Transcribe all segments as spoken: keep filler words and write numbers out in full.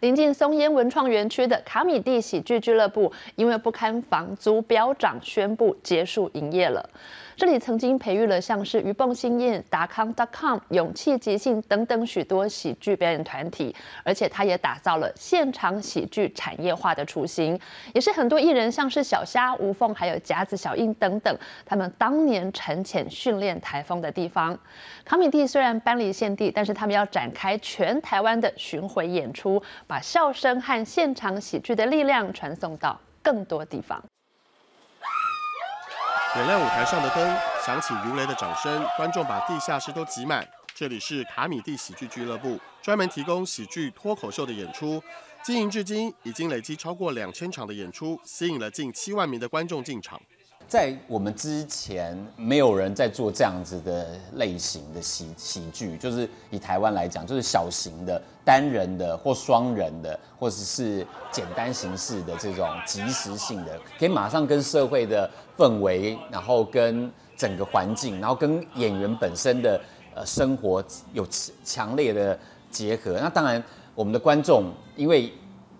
临近松烟文创园区的卡米蒂喜剧俱乐部，因为不堪房租飙涨，宣布结束营业了。这里曾经培育了像是鱼蹦新燕、达康 .com、勇气即兴等等许多喜剧表演团体，而且它也打造了现场喜剧产业化的雏形，也是很多艺人像是小虾、吴凤还有甲子小印等等，他们当年沉潜训练台风的地方。卡米蒂虽然搬离现地，但是他们要展开全台湾的巡回演出。 把笑声和现场喜剧的力量传送到更多地方。点亮舞台上的灯，响起如雷的掌声，观众把地下室都挤满。这里是卡米蒂喜剧俱乐部，专门提供喜剧脱口秀的演出，经营至今已经累积超过两千场的演出，吸引了近七万名的观众进场。在我们之前，没有人在做这样子的类型的喜喜剧，就是以台湾来讲，就是小型的。 单人的或双人的，或者是简单形式的这种即时性的，可以马上跟社会的氛围，然后跟整个环境，然后跟演员本身的呃生活有强烈的结合。那当然，我们的观众因为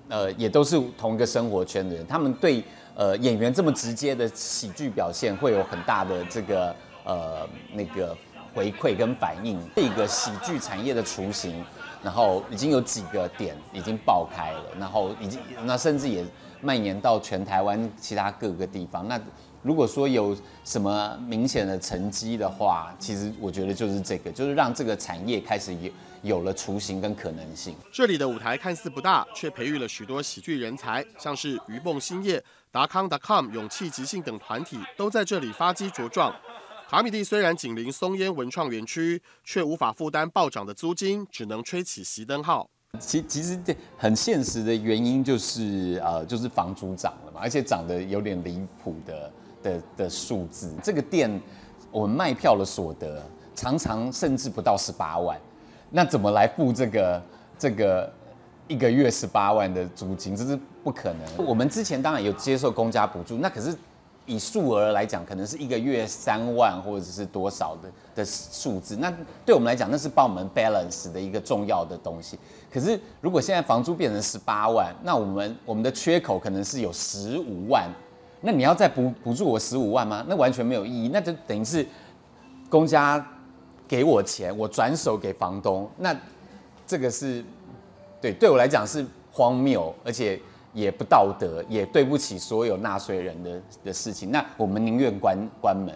呃也都是同一个生活圈的人，他们对呃演员这么直接的喜剧表现会有很大的这个呃那个回馈跟反应。这个喜剧产业的雏形。 然后已经有几个点已经爆开了，然后已经那甚至也蔓延到全台湾其他各个地方。那如果说有什么明显的成绩的话，其实我觉得就是这个，就是让这个产业开始有有了雏形跟可能性。这里的舞台看似不大，却培育了许多喜剧人才，像是鱼蹦新业、达康 .com、勇气即兴等团体都在这里发迹茁壮。 卡米蒂虽然紧邻松烟文创园区，却无法负担暴涨的租金，只能吹起熄灯号。其其实很现实的原因就是呃，就是房租涨了嘛，而且涨得有点离谱的的的数字。这个店我们卖票的所得常常甚至不到十八万，那怎么来付这个这个一个月十八万的租金？这是不可能。我们之前当然有接受公家补助，那可是。 以数额来讲，可能是一个月三万或者是多少的的数字，那对我们来讲，那是帮我们 balance 的一个重要的东西。可是如果现在房租变成十八万，那我们我们的缺口可能是有十五万，那你要再补补助我十五万吗？那完全没有意义，那就等于是公家给我钱，我转手给房东，那这个是对对我来讲是荒谬，而且。 也不道德，也对不起所有纳税人的的事情。那我们宁愿关关门。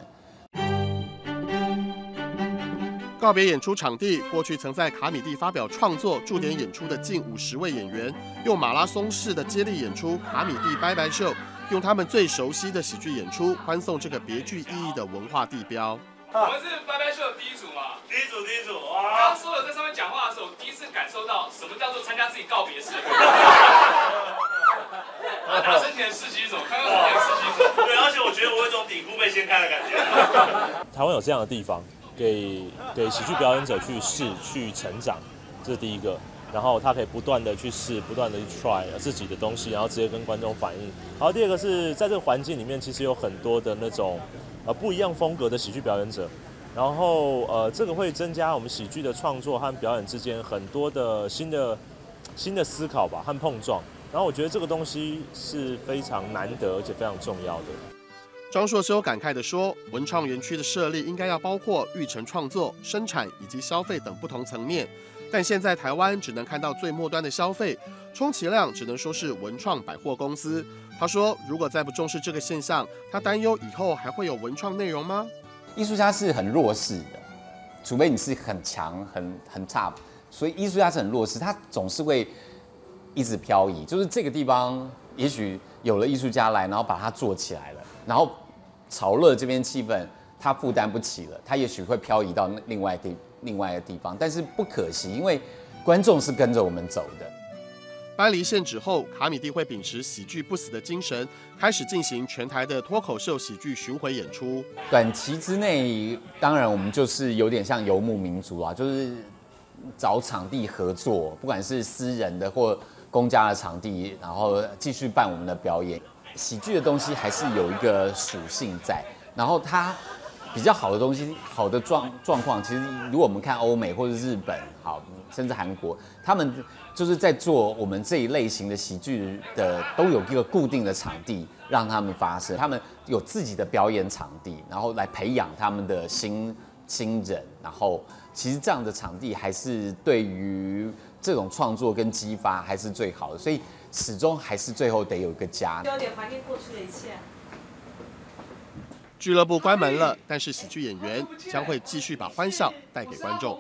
告别演出场地，过去曾在卡米蒂发表创作、驻点演出的近五十位演员，用马拉松式的接力演出《卡米蒂拜拜秀》，用他们最熟悉的喜剧演出，欢送这个别具意义的文化地标。我们是拜拜秀的第一组嘛？第一组，第一组。刚刚说了在上面讲话的时候，我第一次感受到什么叫做参加自己告别式。打身前四级走，看到身前四级走。对，而且我觉得我有一种顶箍被掀开的感觉。台湾有这样的地方，给给喜剧表演者去试、去成长，这是第一个。然后他可以不断的去试，不断的去 try 自己的东西，然后直接跟观众反映。然后第二个是在这个环境里面，其实有很多的那种呃不一样风格的喜剧表演者。然后呃，这个会增加我们喜剧的创作和表演之间很多的新的新的思考吧和碰撞。 然后我觉得这个东西是非常难得而且非常重要的。张硕修感慨地说：“文创园区的设立应该要包括育成创作、生产以及消费等不同层面，但现在台湾只能看到最末端的消费，充其量只能说是文创百货公司。”他说：“如果再不重视这个现象，他担忧以后还会有文创内容吗？”艺术家是很弱势的，除非你是很强、很很差，所以艺术家是很弱势，他总是会。 一直漂移，就是这个地方，也许有了艺术家来，然后把它做起来了，然后潮乐这边气氛他负担不起了，他也许会漂移到另外地另外的地方，但是不可惜，因为观众是跟着我们走的。搬离现址后，卡米蒂会秉持喜剧不死的精神，开始进行全台的脱口秀喜剧巡回演出。短期之内，当然我们就是有点像游牧民族啊，就是找场地合作，不管是私人的或 公家的场地，然后继续办我们的表演。喜剧的东西还是有一个属性在，然后它比较好的东西，好的状状况，其实如果我们看欧美或者日本，好，甚至韩国，他们就是在做我们这一类型的喜剧的，都有一个固定的场地让他们发生，他们有自己的表演场地，然后来培养他们的新新人，然后其实这样的场地还是对于这种创作跟激发还是最好的，所以始终还是最后得有一个家，就有点还给过去的一切。 俱乐部关门了，但是喜剧演员将会继续把欢笑带给观众。